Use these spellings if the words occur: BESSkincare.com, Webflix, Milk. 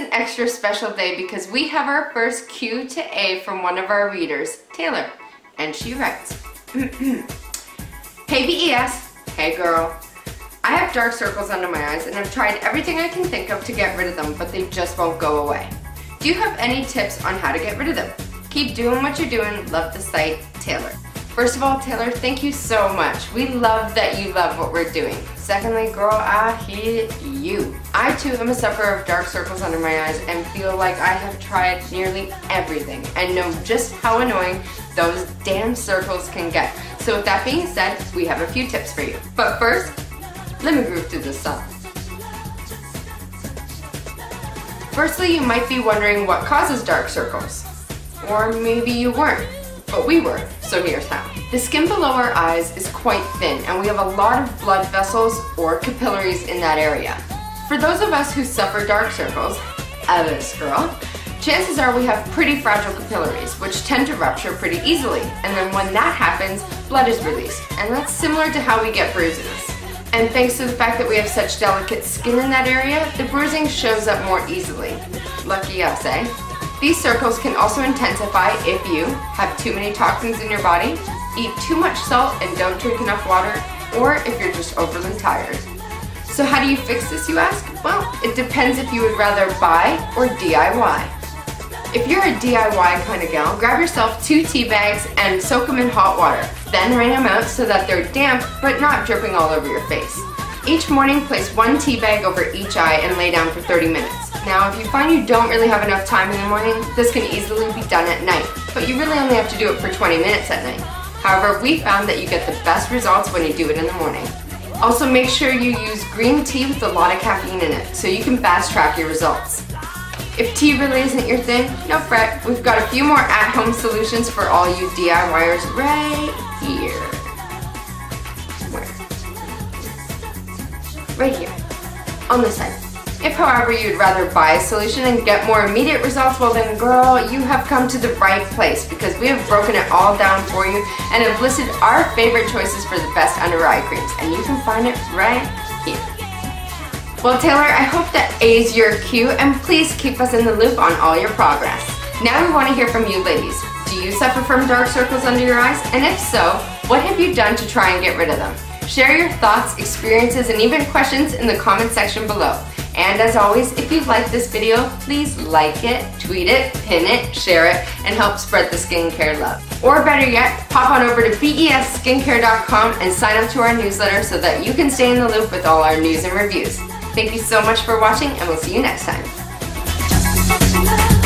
an extra special day because we have our first Q to A from one of our readers, Taylor, and she writes, Hey BES, hey girl. I have dark circles under my eyes and I've tried everything I can think of to get rid of them, but they just won't go away. Do you have any tips on how to get rid of them? Keep doing what you're doing. Love the site, Taylor. First of all, Taylor, thank you so much. We love that you love what we're doing. Secondly, girl, I hear you. I too am a sufferer of dark circles under my eyes and feel like I have tried nearly everything and know just how annoying those damn circles can get. So with that being said, we have a few tips for you. But first, let me groove through this song. Firstly, you might be wondering what causes dark circles. Or maybe you weren't, but we were, so here's how. The skin below our eyes is quite thin and we have a lot of blood vessels or capillaries in that area. For those of us who suffer dark circles, this girl, chances are we have pretty fragile capillaries which tend to rupture pretty easily, and then when that happens, blood is released, and that's similar to how we get bruises. And thanks to the fact that we have such delicate skin in that area, the bruising shows up more easily. Lucky us, eh? These circles can also intensify if you have too many toxins in your body, eat too much salt and don't drink enough water, or if you're just overly tired. So how do you fix this, you ask? Well, it depends if you would rather buy or DIY. If you're a DIY kind of gal, grab yourself 2 tea bags and soak them in hot water. Then rain them out so that they're damp but not dripping all over your face. Each morning, place 1 tea bag over each eye and lay down for 30 minutes. Now, if you find you don't really have enough time in the morning, this can easily be done at night, but you really only have to do it for 20 minutes at night. However, we found that you get the best results when you do it in the morning. Also, make sure you use green tea with a lot of caffeine in it, so you can fast track your results. If tea really isn't your thing, no fret, we've got a few more at-home solutions for all you DIYers right here. Where? Right here. On this side. If, however, you'd rather buy a solution and get more immediate results, well then, girl, you have come to the right place because we have broken it all down for you and have listed our favorite choices for the best under-eye creams, and you can find it right here. Well, Taylor, I hope that A's your cue, and please keep us in the loop on all your progress. Now we want to hear from you ladies. Do you suffer from dark circles under your eyes? And if so, what have you done to try and get rid of them? Share your thoughts, experiences, and even questions in the comment section below. And as always, if you like this video, please like it, tweet it, pin it, share it, and help spread the skincare love. Or better yet, pop on over to BESSkincare.com and sign up to our newsletter so that you can stay in the loop with all our news and reviews. Thank you so much for watching, and we'll see you next time.